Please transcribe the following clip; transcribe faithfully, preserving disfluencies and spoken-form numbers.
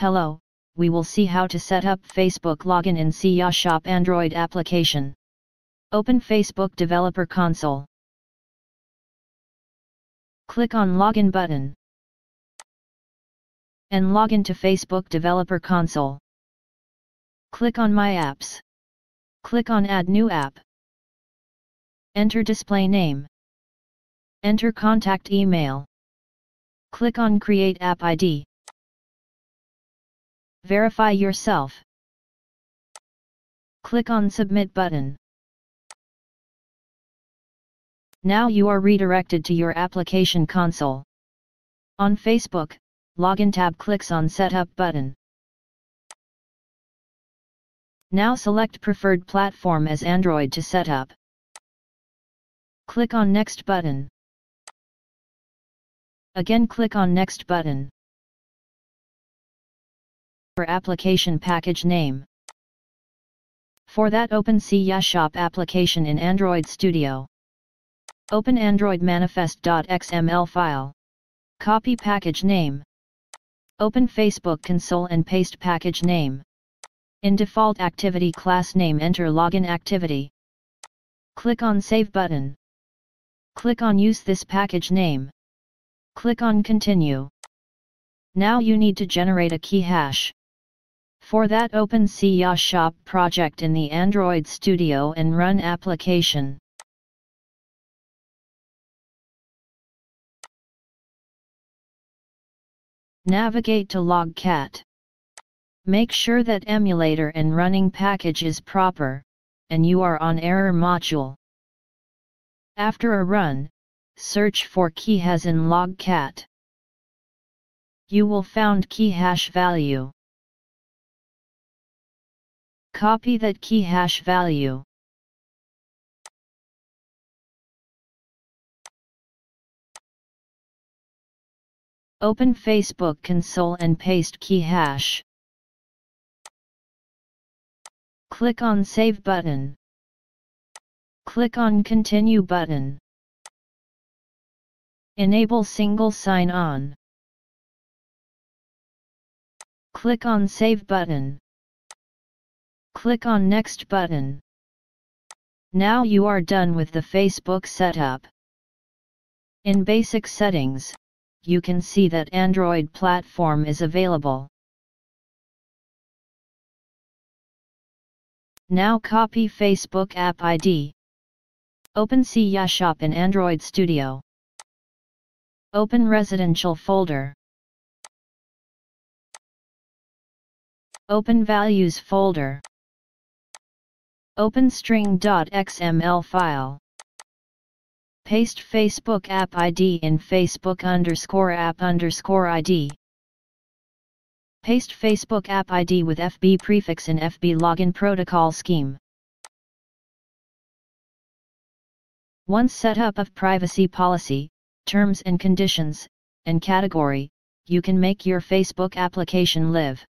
Hello, we will see how to set up Facebook login in CiyaShop Android application. Open Facebook Developer Console. Click on Login button and log in to Facebook Developer Console. Click on My Apps. Click on Add New App. Enter display name. Enter contact email. Click on Create App I D. Verify yourself. Click on Submit button. Now you are redirected to your application console. On Facebook, Login tab clicks on Setup button. Now select preferred platform as Android to set up. Click on Next button. Again click on Next button. For application package name. For that open CiyaShop application in Android Studio. Open Android manifest.xml file. Copy package name. Open Facebook console and paste package name. In default activity class name enter login activity. Click on Save button. Click on Use this package name. Click on Continue. Now you need to generate a key hash. For that open CiyaShop project in the Android Studio and run application. Navigate to Logcat. Make sure that emulator and running package is proper, and you are on error module. After a run, search for key hash in Logcat. You will found key hash value. Copy that key hash value. Open Facebook console and paste key hash. Click on Save button. Click on Continue button. Enable single sign-on. Click on Save button. Click on Next button. Now you are done with the Facebook setup. In basic settings, you can see that Android platform is available. Now copy Facebook App I D. Open CiyaShop in Android Studio. Open residential folder. Open values folder. Open string.xml file. Paste Facebook App I D in Facebook underscore app underscore ID. Paste Facebook App I D with F B prefix in F B login protocol scheme. Once set up of privacy policy, terms and conditions, and category, you can make your Facebook application live.